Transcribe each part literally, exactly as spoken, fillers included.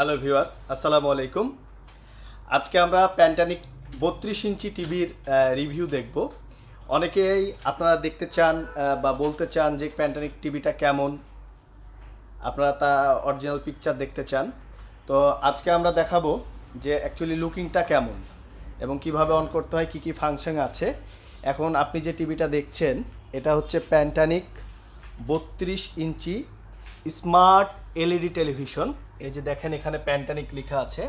Hello viewers अस्सलामु आलैकुम। आज के आम्रा पैंटानिक बत्रीस इंची टीवीर रिव्यू देखबो। अनेकेई आपनारा देखते चान बा बोलते चान जे पैंटानिक टीवीटा केमन, आपनारा तार ओरिजिनल पिक्चर देखते चान। तो आज के आम्रा देखाबो जे एक्चुअली लुकिंगटा केमन एबं किभाबे अन करते हय, कि कि फांक्शन आछे। एखन आपनि जे टीवीटा देखछेन एटा हच्छे पैंटानिक बत्रीस इंची स्मार्ट एलईडी टेलिभिशन। ये जो देखें एखे पैंटानिक लेखा आता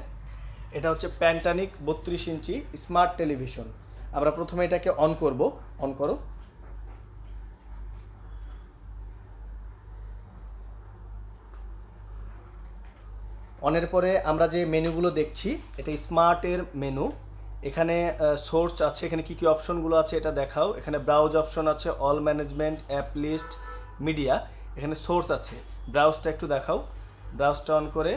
हे पैंटानिक बत्रीस इंची स्मार्ट टेलिभिशन। आप प्रथम ये अन करब, अन करो। अनर पर मेनुगुलो देखी ये स्मार्टर मेनू, एखे सोर्स आखने की अपशनगुलो आता देखाओ। एखे browse option all management app list media, एखे सोर्स आउजटा एक देखाओ। ब्राउजटा अन करे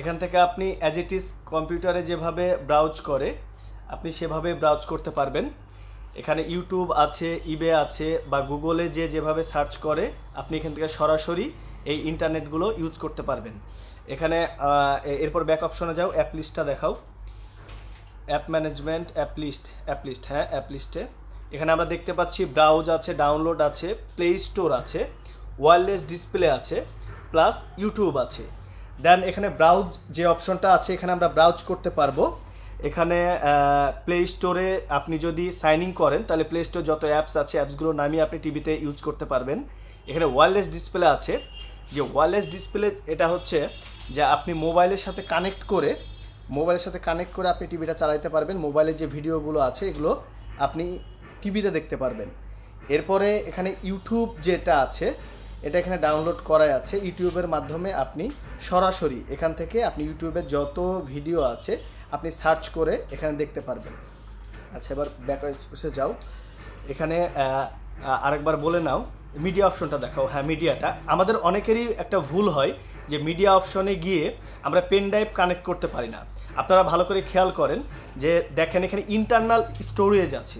एखान थेके आपनी एज इट इज कम्पिউটারে যেভাবে ব্রাউজ করে আপনি সেভাবে ব্রাউজ করতে পারবেন। এখানে ইউটিউব আছে, ইবে আছে, বা গুগলে যে যেভাবে সার্চ করে আপনি এখান থেকে সরাসরি এই ইন্টারনেটগুলো ইউজ করতে পারবেন। এখানে এরপর ব্যাক অপশনে যাও, অ্যাপ লিস্টটা দেখাও। App management, app list, app list, হ্যাঁ অ্যাপ লিস্টে এখানে আমরা দেখতে পাচ্ছি ব্রাউজ আছে, ডাউনলোড আছে, প্লে স্টোর আছে, वायरलेस डिसप्ले आछे, प्लस यूट्यूब आछे। दैन एखाने ब्राउज जे अपशनटा आछे एखाने आमरा ब्राउज करते पारबो। एखाने प्ले स्टोरे आपनी जदि साइन इन करें ताहले प्ले स्टोर जत एप्स आछे एप्सगुलो नामिये आपनी टीवीते यूज करते पारबेन। एखाने वायरलेस डिसप्ले आछे, जे वायरलेस डिसप्ले एटा होच्छे जे आपनी मोबाइलेर साथे कानेक्ट करे मोबाइलेर साथे कानेक्ट करे आपनी टीवीटा चालाते पारबेन। मोबाइले जे भिडियोगुलो आछे एगुलो आपनी टीवीते देखते पारबेन। एरपरे एखाने यूट्यूब जेटा आछे এটা এখানে ডাউনলোড করাই আছে। ইউটিউবের মাধ্যমে আপনি সরাসরি এখান থেকে আপনি ইউটিউবে যত ভিডিও আছে আপনি সার্চ করে এখানে দেখতে পারবেন। আচ্ছা, এবার ব্যাক স্পেসে যাও। এখানে আরেকবার বলে নাও, মিডিয়া অপশনটা দেখাও। হ্যাঁ, মিডিয়াটা আমাদের অনেকেরই একটা ভুল হয় যে মিডিয়া অপশনে গিয়ে আমরা পেন ড্রাইভ কানেক্ট করতে পারি না। আপনারা ভালো করে খেয়াল করেন যে দেখেন এখানে ইন্টারনাল স্টোরেজ আছে।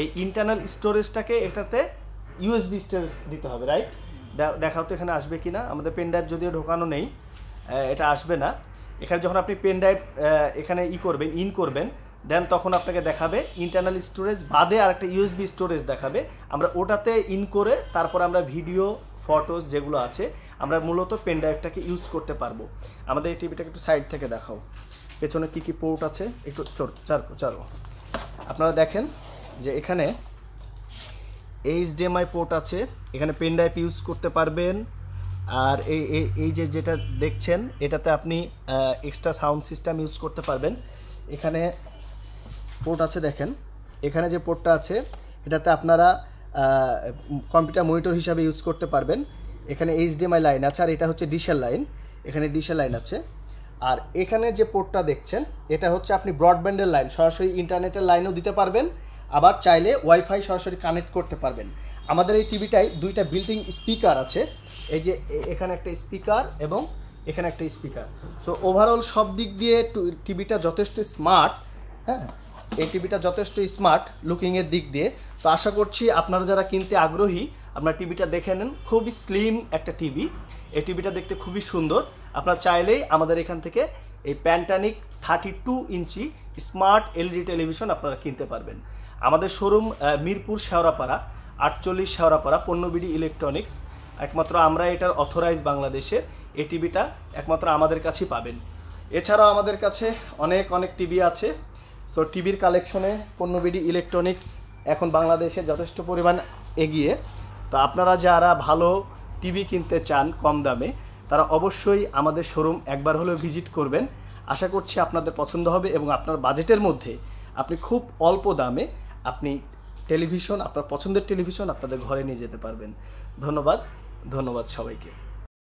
এই ইন্টারনাল স্টোরেজটাকে এটাতে ইউএসবি স্টোরেজ দিতে হবে, রাইট? দেখাও তো এখানে আসবে কি না। আমাদের পেন ড্রাইভ যদিও ঢোকানো নেই, এটা আসবে না। এখানে যখন আপনি পেন ড্রাইভ এখানে ই করবেন, ইন করবেন, দেন তখন আপনাকে দেখাবে ইন্টারনাল স্টোরেজ বাদে আর একটা ইউএসবি স্টোরেজ দেখাবে। আমরা ওটাতে ইন করে তারপর আমরা ভিডিও ফটোস যেগুলো আছে আমরা মূলত পেন ড্রাইভটাকে ইউজ করতে পারবো। আমাদের এই টিভিটাকে একটু সাইড থেকে দেখাও, পেছনে কী কী পোর্ট আছে একটু চারো চারো। আপনারা দেখেন যে এখানে এইচডিএমআই পোর্ট আছে, এখানে পেন ড্রাইভ ইউজ করতে পারবেন। আর এই এই যে যেটা দেখছেন এটাতে আপনি এক্সট্রা সাউন্ড সিস্টেম ইউজ করতে পারবেন। এখানে পোর্ট আছে, দেখেন এখানে যে পোর্টটা আছে এটাতে আপনারা কম্পিউটার মনিটর হিসাবে ইউজ করতে পারবেন। এখানে এইচডিএমআই লাইন আছে, আর এটা হচ্ছে ডিসেল লাইন, এখানে ডিসেল লাইন আছে। আর এখানে যে পোর্টটা দেখছেন এটা হচ্ছে আপনি ব্রডব্যান্ডের লাইন, সরাসরি ইন্টারনেটের লাইনও দিতে পারবেন, আবার চাইলে ওয়াইফাই সরাসরি কানেক্ট করতে পারবেন। আমাদের এই টিভিটায় দুইটা বিল্টিং স্পিকার আছে, এই যে এখানে একটা স্পিকার এবং এখানে একটা স্পিকার। সো ওভারঅল সব দিক দিয়ে টিভিটা যথেষ্ট স্মার্ট। হ্যাঁ, এই টিভিটা যথেষ্ট স্মার্ট লুকিংয়ের দিক দিয়ে। তো আশা করছি আপনারা যারা কিনতে আগ্রহী আপনারা টিভিটা দেখে নেন। খুবই স্লিম একটা টিভি, এই টিভিটা দেখতে খুবই সুন্দর। আপনারা চাইলেই আমাদের এখান থেকে এই প্যান্টানিক thirty two inch smart LED television আপনারা কিনতে পারবেন। আমাদের শোরুম মিরপুর শেওড়াপাড়া আটচল্লিশ শেওড়াপাড়া, পণ্যবিডি ইলেকট্রনিক্স। একমাত্র আমরা এটার অথরাইজ বাংলাদেশের, এই টিভিটা একমাত্র আমাদের কাছেই পাবেন। এছাড়াও আমাদের কাছে অনেক অনেক টিভি আছে। সো টিভির কালেকশনে পণ্যবিডি ইলেকট্রনিক্স এখন বাংলাদেশে যথেষ্ট পরিমাণ এগিয়ে। তো আপনারা যারা ভালো টিভি কিনতে চান কম দামে তারা অবশ্যই আমাদের শোরুম একবার হলেও ভিজিট করবেন। আশা করছি আপনাদের পছন্দ হবে এবং আপনার বাজেটের মধ্যে আপনি খুব অল্প দামে আপনি টেলিভিশন, আপনার পছন্দের টেলিভিশন আপনাদের ঘরে নিয়ে যেতে পারবেন। ধন্যবাদ, ধন্যবাদ সবাইকে।